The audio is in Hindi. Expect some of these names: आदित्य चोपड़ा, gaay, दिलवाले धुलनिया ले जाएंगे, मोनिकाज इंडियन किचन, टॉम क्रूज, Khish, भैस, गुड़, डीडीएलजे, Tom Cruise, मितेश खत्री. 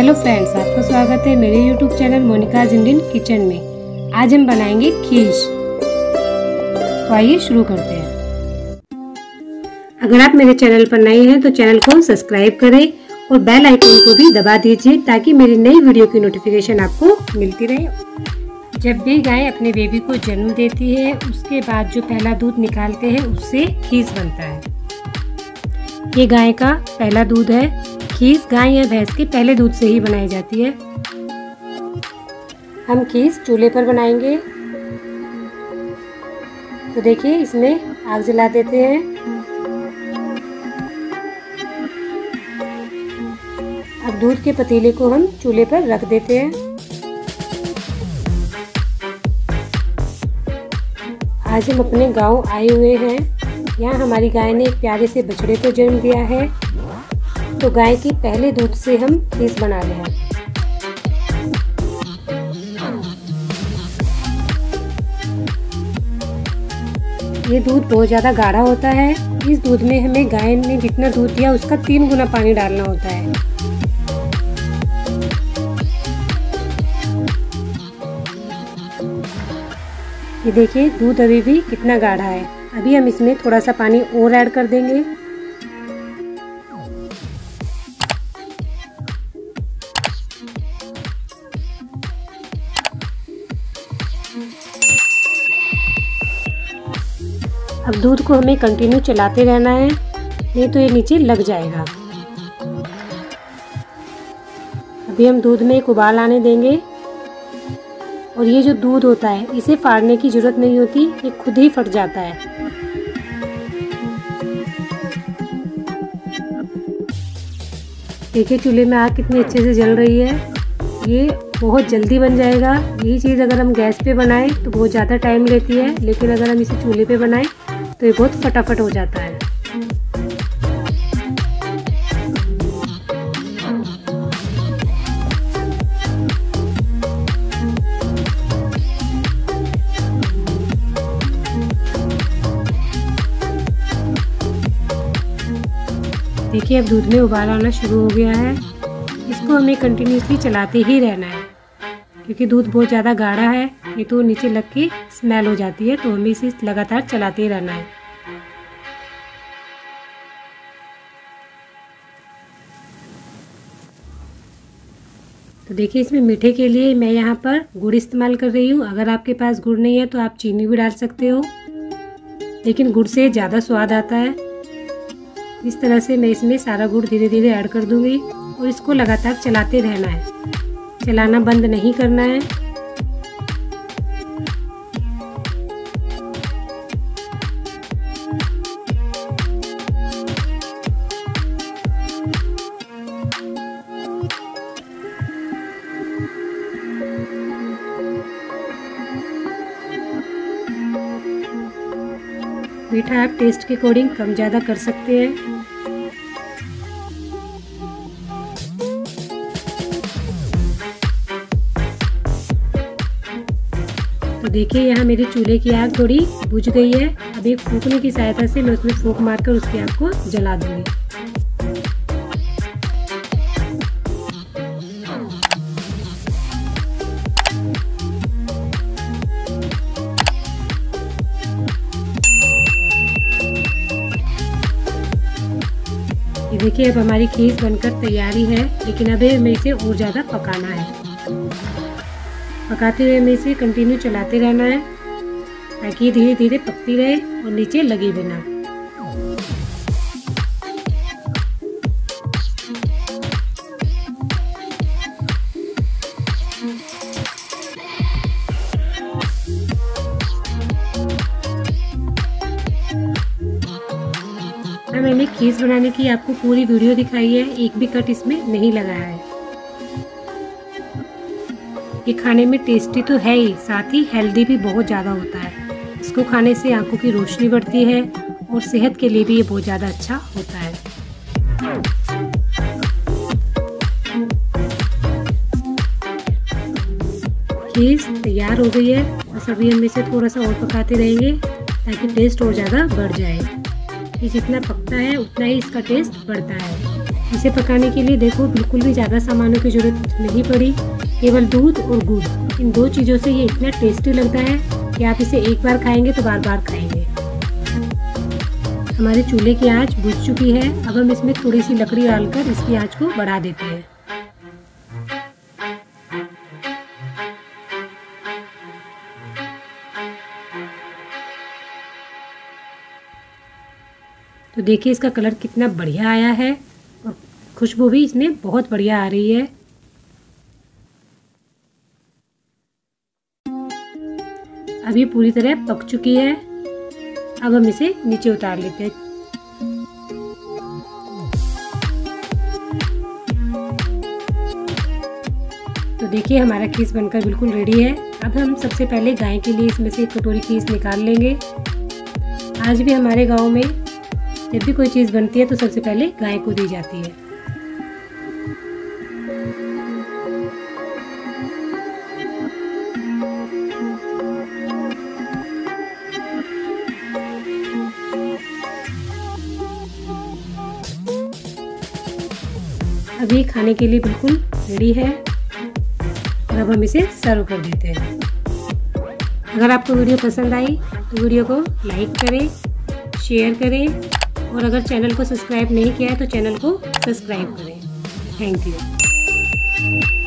हेलो फ्रेंड्स, आपका स्वागत है मेरे YouTube channel मोनिकाज इंडियन किचन में। आज हम बनाएंगे खीश, तो आइए शुरू करते हैं। अगर आप मेरे चैनल पर नए हैं तो चैनल को सब्सक्राइब करें और बेल आइकन को भी दबा दीजिए ताकि मेरी नई वीडियो की नोटिफिकेशन आपको मिलती रहे। जब भी गाय अपने बेबी को जन्म देती है उसके बाद जो पहला दूध निकालते हैं उससे खीस बनता है। ये गाय का पहला दूध है। खीस गाय या भैंस के पहले दूध से ही बनाई जाती है। हम खीस चूल्हे पर बनाएंगे, तो देखिए इसमें आग जला देते हैं। अब दूध के पतीले को हम चूल्हे पर रख देते हैं। आज हम अपने गांव आए हुए हैं। यहाँ हमारी गाय ने एक प्यारे से बछड़े को जन्म दिया है, तो गाय के पहले दूध से हम खीस बना रहे हैं। ये दूध बहुत ज़्यादा गाढ़ा होता है। इस दूध में हमें गाय ने जितना दूध दिया उसका 3 गुना पानी डालना होता है। ये देखिए दूध अभी भी कितना गाढ़ा है। अभी हम इसमें थोड़ा सा पानी और ऐड कर देंगे। अब दूध को हमें कंटिन्यू चलाते रहना है, नहीं तो ये नीचे लग जाएगा। अभी हम दूध में एक उबाल आने देंगे और ये जो दूध होता है इसे फाड़ने की ज़रूरत नहीं होती, ये खुद ही फट जाता है। देखिए चूल्हे में आग कितनी अच्छे से जल रही है। ये बहुत जल्दी बन जाएगा। यही चीज़ अगर हम गैस पे बनाएं तो बहुत ज़्यादा टाइम लेती है, लेकिन अगर हम इसे चूल्हे पे बनाएं तो ये बहुत फटाफट हो जाता है। देखिए अब दूध में उबाल आना शुरू हो गया है। इसको हमें कंटिन्यूसली चलाते ही रहना है क्योंकि दूध बहुत ज़्यादा गाढ़ा है, ये तो नीचे लग के स्मेल हो जाती है, तो हमें इसे लगातार चलाते ही रहना है। तो देखिए इसमें मीठे के लिए मैं यहाँ पर गुड़ इस्तेमाल कर रही हूँ। अगर आपके पास गुड़ नहीं है तो आप चीनी भी डाल सकते हो, लेकिन गुड़ से ज़्यादा स्वाद आता है। इस तरह से मैं इसमें सारा गुड़ धीरे धीरे ऐड कर दूँगी और इसको लगातार चलाते रहना है, चलाना बंद नहीं करना है। मीठा आप टेस्ट के अकॉर्डिंग कम ज़्यादा कर सकते हैं। देखिए यहाँ मेरे चूल्हे की आग थोड़ी बुझ गई है। अब एक फूकने की सहायता से मैं उसमें फूंक मारकर उसकी आग को जला दूंगी। ये देखिए अब हमारी खीस बनकर तैयारी है, लेकिन अब हमें इसे और ज़्यादा पकाना है। पकाते हुए हमें इसे कंटिन्यू चलाते रहना है ताकि ये धीरे धीरे पकती रहे और नीचे लगे बिना। मैंने खीस बनाने की आपको पूरी वीडियो दिखाई है, एक भी कट इसमें नहीं लगाया है। ये खाने में टेस्टी तो है ही, साथ ही हेल्दी भी बहुत ज़्यादा होता है। इसको खाने से आंखों की रोशनी बढ़ती है और सेहत के लिए भी ये बहुत ज़्यादा अच्छा होता है। खीस तैयार हो गई है। बस अभी हम इसे थोड़ा सा और पकाते रहेंगे ताकि टेस्ट और ज़्यादा बढ़ जाए। ये जितना पकता है उतना ही इसका टेस्ट बढ़ता है। इसे पकाने के लिए देखो बिल्कुल भी ज़्यादा सामानों की ज़रूरत नहीं पड़ी, केवल दूध और गुड़, इन दो चीज़ों से ये इतना टेस्टी लगता है कि आप इसे एक बार खाएंगे तो बार बार खाएंगे। हमारे चूल्हे की आंच बुझ चुकी है, अब हम इसमें थोड़ी सी लकड़ी डालकर इसकी आंच को बढ़ा देते हैं। तो देखिए इसका कलर कितना बढ़िया आया है और खुशबू भी इसमें बहुत बढ़िया आ रही है। अब ये पूरी तरह पक चुकी है, अब हम इसे नीचे उतार लेते हैं। तो देखिए हमारा खीस बनकर बिल्कुल रेडी है। अब हम सबसे पहले गाय के लिए इसमें से एक कटोरी खीस निकाल लेंगे। आज भी हमारे गांव में जब भी कोई चीज़ बनती है तो सबसे पहले गाय को दी जाती है। अभी खाने के लिए बिल्कुल रेडी है और अब हम इसे सर्व कर देते हैं। अगर आपको वीडियो पसंद आई तो वीडियो को लाइक करें, शेयर करें और अगर चैनल को सब्सक्राइब नहीं किया है तो चैनल को सब्सक्राइब करें। Thank you.